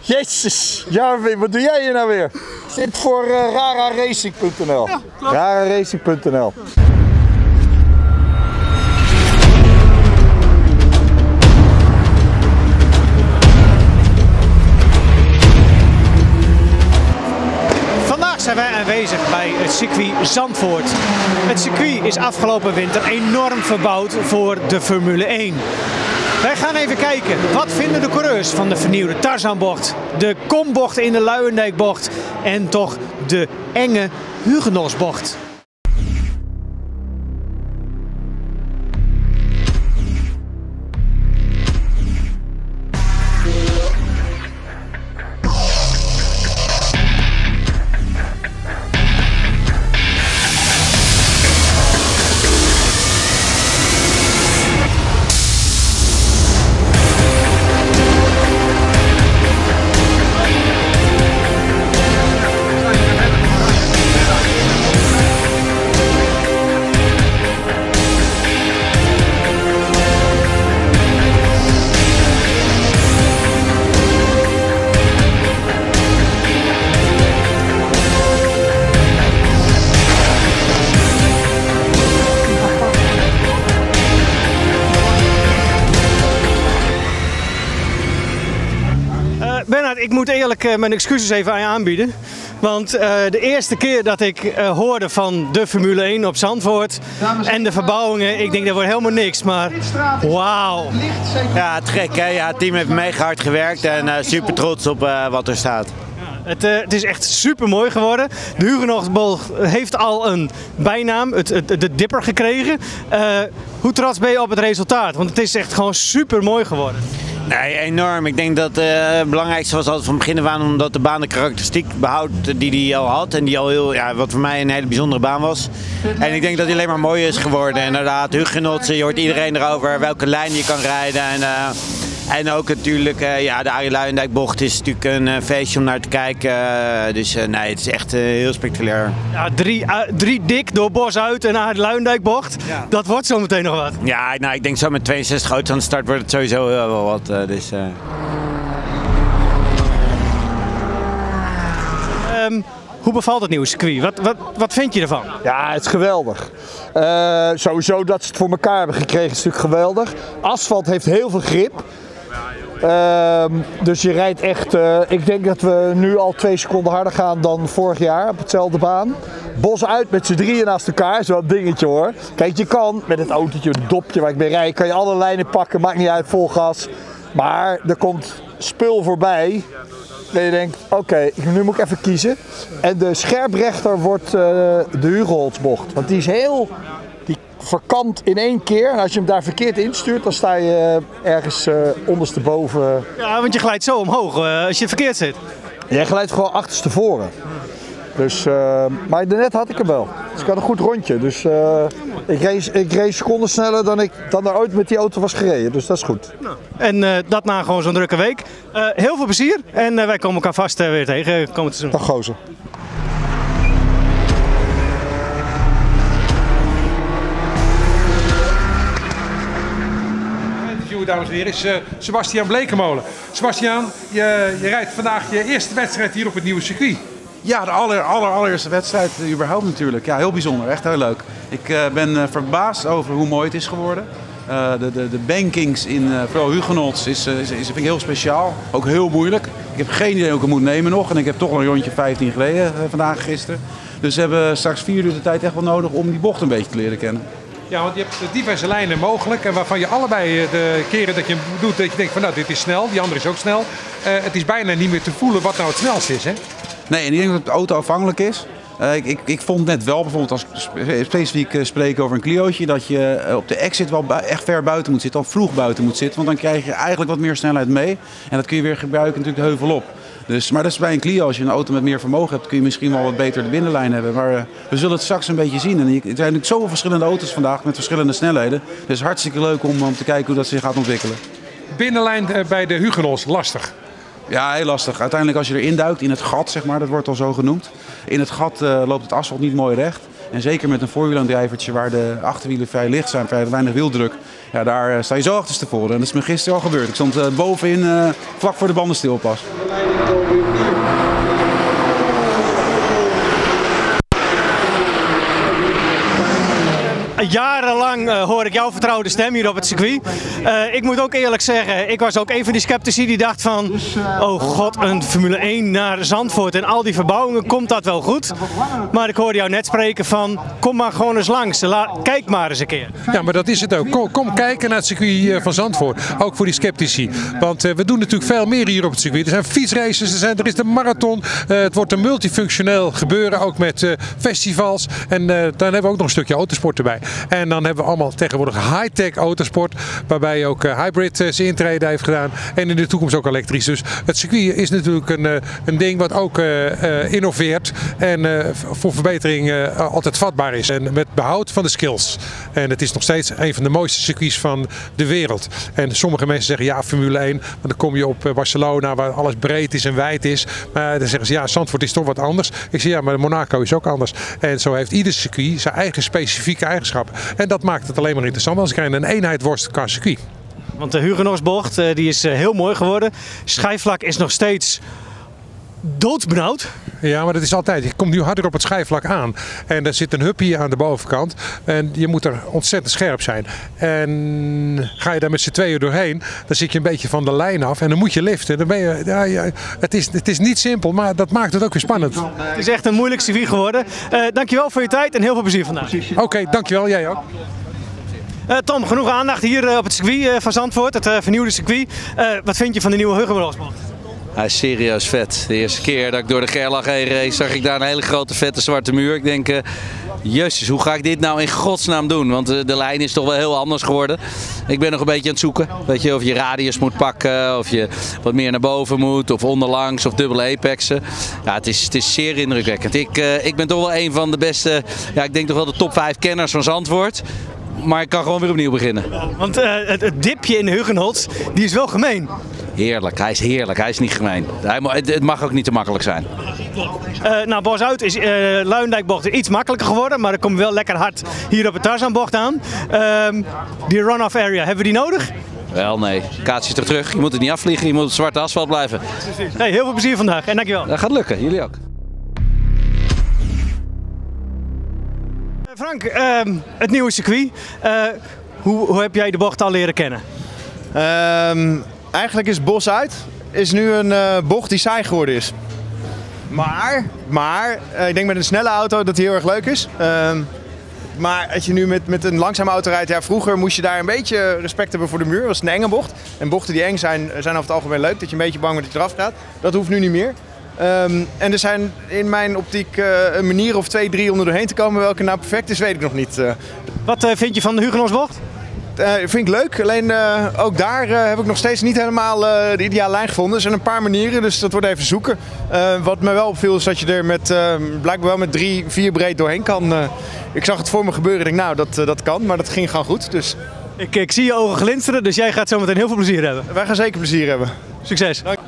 Jezus! Jarvin, wat doe jij hier nou weer? Dit voor RaRaRacing.nl. Ja, RaRaRacing.nl. Vandaag zijn wij aanwezig bij het circuit Zandvoort. Het circuit is afgelopen winter enorm verbouwd voor de Formule 1. Wij gaan even kijken, wat vinden de coureurs van de vernieuwde Tarzanbocht, de Kombocht in de Luyendyk-bocht en toch de enge Hugenholtzbocht. Ik moet eerlijk mijn excuses even aan je aanbieden, want de eerste keer dat ik hoorde van de Formule 1 op Zandvoort en de verbouwingen, ik denk dat wordt helemaal niks, maar wauw. Ja, te gek hè, ja, het team heeft mega hard gewerkt en super trots op wat er staat. Het is echt super mooi geworden. De Hugenholtzbocht heeft al een bijnaam, de dipper gekregen. Hoe trots ben je op het resultaat? Want het is echt gewoon super mooi geworden. Nee, enorm. Ik denk dat het belangrijkste was altijd van begin af aan omdat de baan de karakteristiek behoudt die hij al had. En die al heel, ja, wat voor mij een hele bijzondere baan was. En ik denk dat hij alleen maar mooier is geworden. En inderdaad, Hugenholtz, je hoort iedereen erover welke lijn je kan rijden. En ook natuurlijk, ja, de Luyendyk-bocht is natuurlijk een feestje om naar te kijken. Dus nee, het is echt heel spectaculair. Ja, drie dik door bos uit en naar de Luyendyk-bocht. Ja. Dat wordt zo meteen nog wat. Ja, nou, ik denk zo met 62 auto's aan de start wordt het sowieso wel wat. Hoe bevalt het nieuwe circuit? Wat vind je ervan? Ja, het is geweldig. Sowieso dat ze het voor elkaar hebben gekregen is natuurlijk geweldig. Asfalt heeft heel veel grip. Dus je rijdt echt, ik denk dat we nu al 2 seconden harder gaan dan vorig jaar op hetzelfde baan. Bos uit met z'n drieën naast elkaar, zo'n dingetje hoor. Kijk, je kan met het autootje, het dopje waar ik mee rijd, kan je alle lijnen pakken, maakt niet uit, vol gas. Maar er komt spul voorbij en je denkt, oké, nu moet ik even kiezen. En de scherprechter wordt de Hugenholtzbocht, want die is heel... verkant in één keer en als je hem daar verkeerd instuurt, dan sta je ergens ondersteboven. Ja, want je glijdt zo omhoog als je verkeerd zit. Jij glijdt gewoon achterstevoren. Dus, maar daarnet had ik hem wel. Dus ik had een goed rondje. Dus ik race seconden sneller dan er ooit met die auto was gereden. Dus dat is goed. En dat na gewoon zo'n drukke week. Heel veel plezier en wij komen elkaar vast weer tegen komend seizoen. Dag gozer. Dames en heren, is Sebastiaan Bleekemolen. Sebastiaan, je rijdt vandaag je eerste wedstrijd hier op het nieuwe circuit. Ja, de allereerste wedstrijd überhaupt natuurlijk. Ja, heel bijzonder, echt heel leuk. Ik ben verbaasd over hoe mooi het is geworden. De bankings in vooral Hugenholtz vind ik heel speciaal, ook heel moeilijk. Ik heb geen idee hoe ik het moet nemen nog en ik heb toch een rondje 15 gereden vandaag gisteren. Dus we hebben straks 4 uur de tijd echt wel nodig om die bocht een beetje te leren kennen. Ja, want je hebt diverse lijnen mogelijk en waarvan je allebei de keren dat je hem doet, dat je denkt van nou, dit is snel, die andere is ook snel. Het is bijna niet meer te voelen wat nou het snelst is, hè? Nee, en ik denk dat de auto afhankelijk is. Ik vond net wel, bijvoorbeeld als specifiek spreken over een Clio'tje, dat je op de exit wel echt ver buiten moet zitten, al vroeg buiten moet zitten. Want dan krijg je eigenlijk wat meer snelheid mee en dat kun je weer gebruiken natuurlijk de heuvel op. Dus, maar dat is bij een Clio, als je een auto met meer vermogen hebt, kun je misschien wel wat beter de binnenlijn hebben. Maar we zullen het straks een beetje zien. En er zijn natuurlijk zoveel verschillende auto's vandaag met verschillende snelheden. Dus hartstikke leuk om te kijken hoe dat zich gaat ontwikkelen. Binnenlijn bij de Hugenholtz, lastig? Ja, heel lastig. Uiteindelijk als je erin duikt, in het gat zeg maar, dat wordt al zo genoemd. In het gat loopt het asfalt niet mooi recht. En zeker met een voorwielaandrijvertje waar de achterwielen vrij licht zijn, vrij weinig wieldruk. Ja, daar sta je zo achterstevoren. En dat is me gisteren al gebeurd. Ik stond bovenin vlak voor de bandenstil pas. Jarenlang hoor ik jouw vertrouwde stem hier op het circuit. Ik moet ook eerlijk zeggen, ik was ook een van die sceptici die dacht van... oh god, een Formule 1 naar Zandvoort en al die verbouwingen, komt dat wel goed? Maar ik hoorde jou net spreken van, kom maar gewoon eens langs. Kijk maar eens een keer. Ja, maar dat is het ook. Kom kijken naar het circuit van Zandvoort. Ook voor die sceptici. Want we doen natuurlijk veel meer hier op het circuit. Er zijn fietsraces, er is de marathon. Het wordt een multifunctioneel gebeuren, ook met festivals. En dan hebben we ook nog een stukje autosport erbij. En dan hebben we allemaal tegenwoordig high-tech autosport, waarbij ook hybrid zijn intrede heeft gedaan en in de toekomst ook elektrisch. Dus het circuit is natuurlijk een ding wat ook innoveert en voor verbetering altijd vatbaar is. En met behoud van de skills. En het is nog steeds een van de mooiste circuits van de wereld. En sommige mensen zeggen ja, Formule 1, want dan kom je op Barcelona waar alles breed is en wijd is. Maar dan zeggen ze ja, Zandvoort is toch wat anders. Ik zeg ja, maar Monaco is ook anders. En zo heeft ieder circuit zijn eigen specifieke eigenschappen. En dat maakt het alleen maar interessant, want ze krijgen een eenheid worst qua circuit. Want de Hugenholtzbocht die is heel mooi geworden. Schijfvlak is nog steeds doodsbenauwd. Ja, maar dat is altijd. Je komt nu harder op het schijfvlak aan. En er zit een hupje aan de bovenkant. En je moet er ontzettend scherp zijn. En ga je daar met z'n tweeën doorheen, dan zit je een beetje van de lijn af. En dan moet je liften. Dan ben je, het is niet simpel, maar dat maakt het ook weer spannend. Het is echt een moeilijk circuit geworden. Dankjewel voor je tijd en heel veel plezier vandaag. Oké, dankjewel. Jij ook. Tom, genoeg aandacht hier op het circuit van Zandvoort. Het vernieuwde circuit. Wat vind je van de nieuwe Hugenholtzbocht? Hij is serieus vet. De eerste keer dat ik door de Gerlach heen reed, zag ik daar een hele grote vette zwarte muur. Ik denk, jezus, hoe ga ik dit nou in godsnaam doen? Want de lijn is toch wel heel anders geworden. Ik ben nog een beetje aan het zoeken. Weet je, of je radius moet pakken, of je wat meer naar boven moet, of onderlangs, of dubbele apexen. Ja, het is zeer indrukwekkend. Ik ben toch wel een van de beste, ja, ik denk toch wel de top 5 kenners van Zandvoort. Maar ik kan gewoon weer opnieuw beginnen. Want het dipje in Hugenholtz, die is wel gemeen. Heerlijk, hij is niet gemeen. Het mag ook niet te makkelijk zijn. Nou, bosuit is Luyendyk-bocht iets makkelijker geworden, maar dan kom je wel lekker hard hier op de Tarzanbocht aan. Die run-off area, hebben we die nodig? Wel nee, kaats je terug, je moet het niet afvliegen, je moet op het zwarte asfalt blijven. Hey, heel veel plezier vandaag en dankjewel. Dat gaat lukken, jullie ook. Frank, het nieuwe circuit, hoe heb jij de bocht al leren kennen? Eigenlijk is bosuit nu een bocht die saai geworden is. Maar ik denk met een snelle auto dat die heel erg leuk is. Maar als je nu met een langzame auto rijdt, ja, vroeger moest je daar een beetje respect hebben voor de muur. Dat is een enge bocht. En bochten die eng zijn over het algemeen leuk, dat je een beetje bang bent dat je eraf gaat. Dat hoeft nu niet meer. En er zijn in mijn optiek een manier of 2, 3 om er doorheen te komen. Welke nou perfect is, weet ik nog niet. Wat vind je van de Hugenholtzbocht? Vind ik leuk, alleen ook daar heb ik nog steeds niet helemaal de ideale lijn gevonden. Er zijn een paar manieren, dus dat wordt even zoeken. Wat me wel opviel is dat je er blijkbaar wel met 3, 4 breed doorheen kan. Ik zag het voor me gebeuren en dacht nou, dat kan, maar dat ging gewoon goed. Dus. Ik zie je ogen glinsteren, dus jij gaat zo meteen heel veel plezier hebben. Wij gaan zeker plezier hebben. Succes! Dank.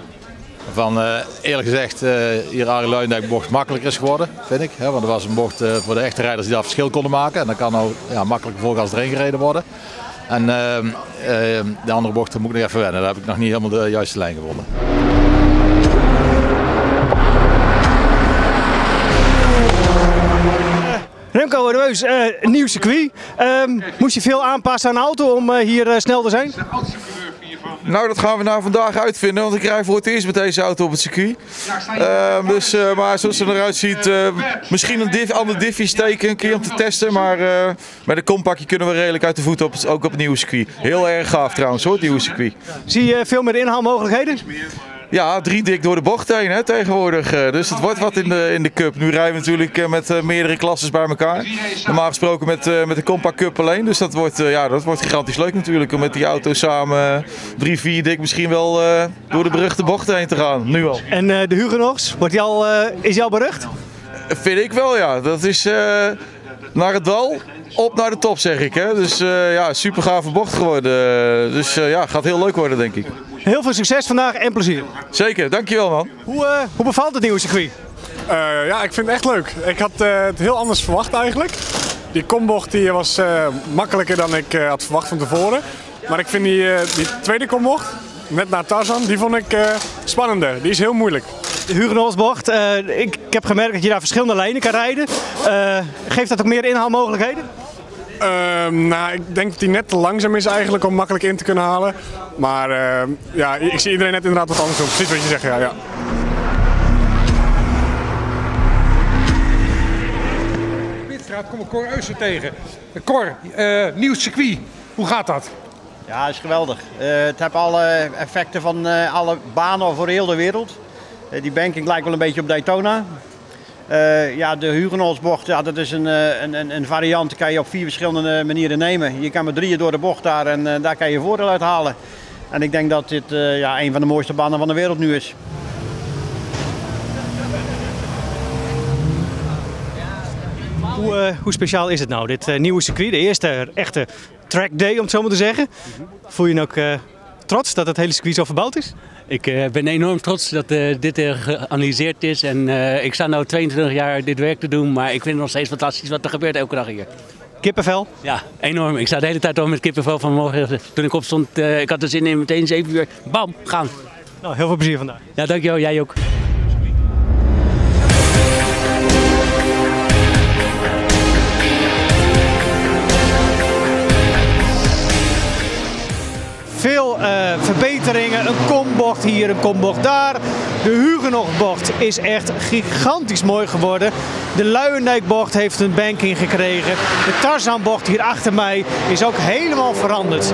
Eerlijk gezegd, hier aan de Luyendyk-bocht makkelijker is geworden, vind ik. Hè? Want er was een bocht voor de echte rijders die daar verschil konden maken. En dan kan nou ja, makkelijk voorgaans erin gereden worden. En de andere bocht moet ik nog even wennen. Daar heb ik nog niet helemaal de juiste lijn gevonden. Remco en Reus, nieuw circuit. Moest je veel aanpassen aan de auto om hier snel te zijn? Nou, dat gaan we nou vandaag uitvinden, want ik rij voor het eerst met deze auto op het circuit. Maar zoals het eruit ziet, misschien een ander diffie steken een keer om te testen. Maar met een kompakje kunnen we redelijk uit de voeten, ook op het nieuwe circuit. Heel erg gaaf trouwens hoor, het nieuwe circuit. Zie je veel meer inhaalmogelijkheden? Ja, 3 dik door de bocht heen hè, tegenwoordig. Dus het wordt wat in de cup. Nu rijden we natuurlijk met meerdere klasses bij elkaar. Normaal gesproken met de Compact Cup alleen. Dus dat wordt gigantisch leuk natuurlijk. Om met die auto samen 3, 4 dik misschien wel door de beruchte bocht heen te gaan. Nu al. En de Hugenholtz, is die al berucht? Vind ik wel ja. Dat is naar het dal. Op naar de top zeg ik. Hè. Dus super gave bocht geworden. Dus gaat heel leuk worden denk ik. Heel veel succes vandaag en plezier. Zeker, dankjewel man. Hoe bevalt het nieuwe circuit? Ja, ik vind het echt leuk. Ik had het heel anders verwacht eigenlijk. Die kombocht die was makkelijker dan ik had verwacht van tevoren. Maar ik vind die tweede kombocht, net na Tarzan, die vond ik spannender. Die is heel moeilijk. De Hugenholtzbocht, ik heb gemerkt dat je daar verschillende lijnen kan rijden. Geeft dat ook meer inhaalmogelijkheden? Nou, ik denk dat hij net te langzaam is eigenlijk om makkelijk in te kunnen halen. Maar ja, ik zie iedereen net inderdaad wat anders doen. Precies wat je zegt, ja. Ja. Witstraat kom ik Cor Euser tegen. Cor, nieuw circuit. Hoe gaat dat? Ja, dat is geweldig. Het heeft alle effecten van alle banen voor heel de wereld. Die banking lijkt wel een beetje op Daytona. Ja, de Hugenholtzbocht, ja, dat is een variant, die kan je op 4 verschillende manieren nemen. Je kan met 3 door de bocht daar en daar kan je voordeel uit halen. En ik denk dat dit ja, een van de mooiste banen van de wereld nu is. Hoe speciaal is het nou, dit nieuwe circuit, de eerste echte track day om het zo maar te zeggen? Voel je je ook trots dat het hele circuit zo verbouwd is? Ik ben enorm trots dat dit geanalyseerd is en ik sta nu 22 jaar dit werk te doen, maar ik vind het nog steeds fantastisch wat er gebeurt elke dag hier. Kippenvel? Ja, enorm. Ik sta de hele tijd al met kippenvel vanmorgen. Toen ik opstond, ik had er zin in, meteen 7 uur, bam, gaan. Nou, heel veel plezier vandaag. Ja, dankjewel. Jij ook. Veel verbeteringen, een kombocht hier, een kombocht daar. De Hugenholtzbocht is echt gigantisch mooi geworden. De Luyendyk-bocht heeft een banking gekregen. De Tarzanbocht hier achter mij is ook helemaal veranderd.